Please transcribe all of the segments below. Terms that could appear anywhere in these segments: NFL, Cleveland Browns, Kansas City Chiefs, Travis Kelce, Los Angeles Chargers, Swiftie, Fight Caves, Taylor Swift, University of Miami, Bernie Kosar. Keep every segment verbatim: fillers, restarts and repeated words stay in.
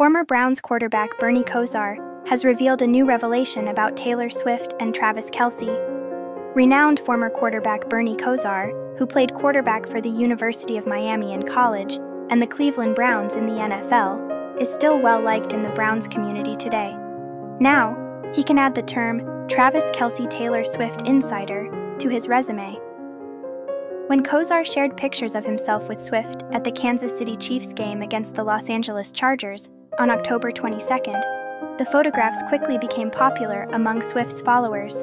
Former Browns quarterback Bernie Kosar has revealed a new revelation about Taylor Swift and Travis Kelce. Renowned former quarterback Bernie Kosar, who played quarterback for the University of Miami in college and the Cleveland Browns in the N F L, is still well-liked in the Browns community today. Now, he can add the term Travis Kelce Taylor Swift Insider to his resume. When Kosar shared pictures of himself with Swift at the Kansas City Chiefs game against the Los Angeles Chargers on October twenty-second, the photographs quickly became popular among Swift's followers.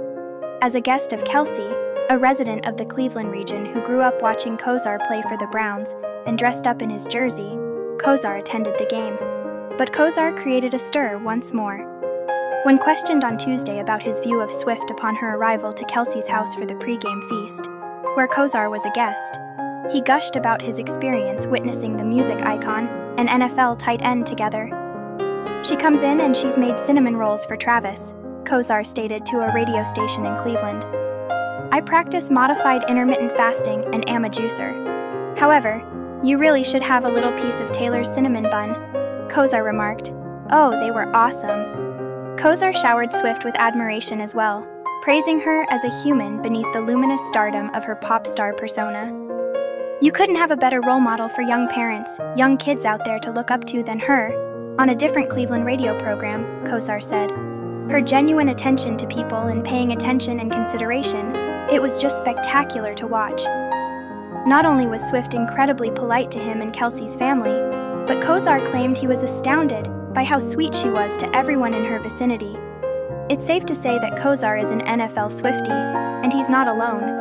As a guest of Kelce, a resident of the Cleveland region who grew up watching Kosar play for the Browns and dressed up in his jersey, Kosar attended the game. But Kosar created a stir once more. When questioned on Tuesday about his view of Swift upon her arrival to Kelce's house for the pregame feast, where Kosar was a guest, he gushed about his experience witnessing the music icon and N F L tight end together. "She comes in and she's made cinnamon rolls for Travis," Kosar stated to a radio station in Cleveland. "I practice modified intermittent fasting and am a juicer. However, you really should have a little piece of Taylor's cinnamon bun," Kosar remarked. "Oh, they were awesome." Kosar showered Swift with admiration as well, praising her as a human beneath the luminous stardom of her pop star persona. "You couldn't have a better role model for young parents, young kids out there to look up to than her," on a different Cleveland radio program, Kosar said. "Her genuine attention to people and paying attention and consideration, it was just spectacular to watch." Not only was Swift incredibly polite to him and Kelce's family, but Kosar claimed he was astounded by how sweet she was to everyone in her vicinity. It's safe to say that Kosar is an N F L Swiftie, and he's not alone.